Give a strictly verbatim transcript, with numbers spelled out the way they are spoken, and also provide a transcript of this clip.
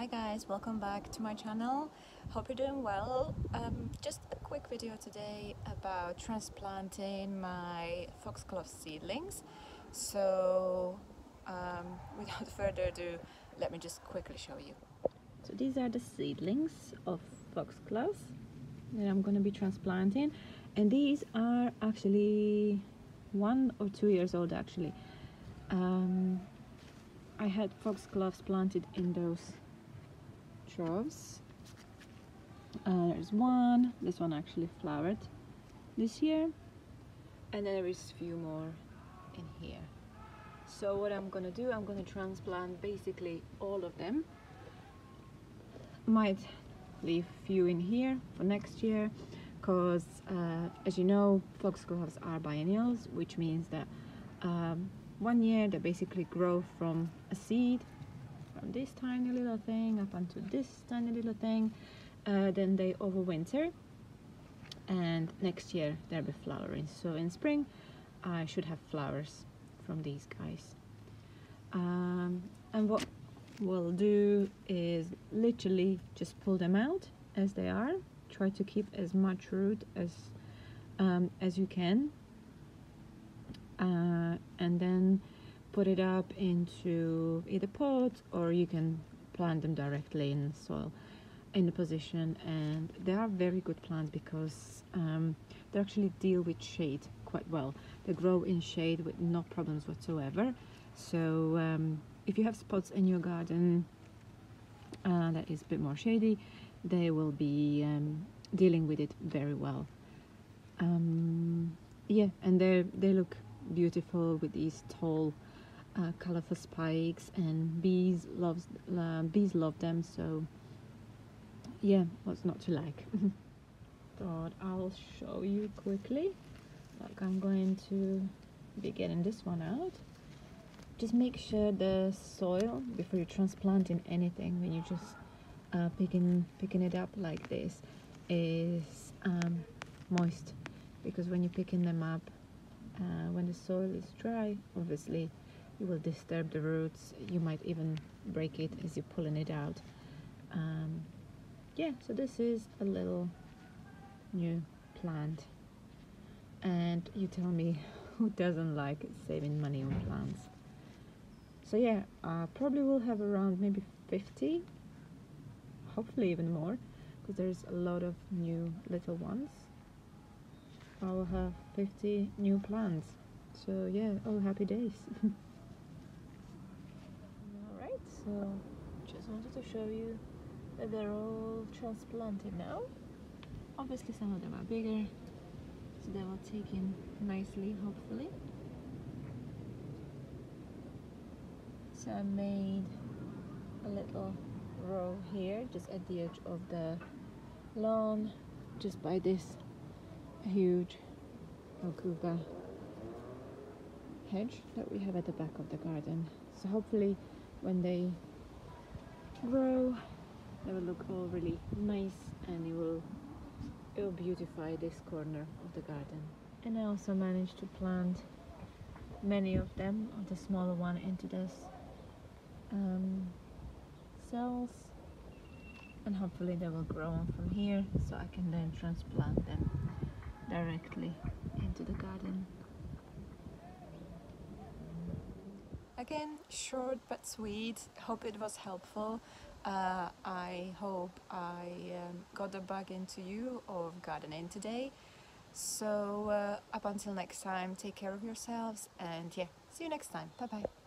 Hi guys, welcome back to my channel. Hope you're doing well. Um, just a quick video today about transplanting my foxglove seedlings. So um, without further ado, let me just quickly show you. So these are the seedlings of foxgloves that I'm going to be transplanting, and these are actually one or two years old actually. Um, I had foxgloves planted in those troughs. Uh, there's one, this one actually flowered this year, and then there is a few more in here. So what I'm gonna do, I'm gonna transplant basically all of them. Might leave a few in here for next year, because uh, as you know, foxgloves are biennials, which means that um, one year they basically grow from a seed, from this tiny little thing up onto this tiny little thing, uh, then they overwinter, and next year they'll be flowering. So in spring I should have flowers from these guys. Um, and what we'll do is literally just pull them out as they are. Try to keep as much root as um, as you can, uh, and then put it up into either pots, or you can plant them directly in the soil in the position. And they are very good plants because um, they actually deal with shade quite well. They grow in shade with no problems whatsoever. So um, if you have spots in your garden uh, that is a bit more shady, they will be um, dealing with it very well. Um, yeah, and they they look beautiful with these tall, uh, colorful spikes, and bees loves uh, bees love them. So yeah, what's not to like? Thought I'll show you quickly. Like, I'm going to be getting this one out. Just make sure the soil before you transplanting anything, when you just Uh, picking picking it up like this, is um, moist, because when you're picking them up, uh, when the soil is dry, obviously you will disturb the roots. You might even break it as you're pulling it out. Um, yeah, so this is a little new plant, and you tell me who doesn't like saving money on plants. So yeah, I probably will have around maybe fifty, hopefully even more, because there's a lot of new little ones. I will have fifty new plants, so yeah, all happy days. Alright, so just wanted to show you that they're all transplanted now. Obviously some of them are bigger, so they will take in nicely, hopefully. So I made a little row here just at the edge of the lawn, just by this huge Okuba hedge that we have at the back of the garden. So hopefully when they grow, they will look all really nice, and it will, it will beautify this corner of the garden. And I also managed to plant many of them, of the smaller one, into this um, cells, and hopefully they will grow on from here, so I can then transplant them directly into the garden. Again, short but sweet. Hope it was helpful. uh, I hope I um, got the bug into you of gardening today. So uh, up until next time, take care of yourselves, and yeah, see you next time. Bye bye.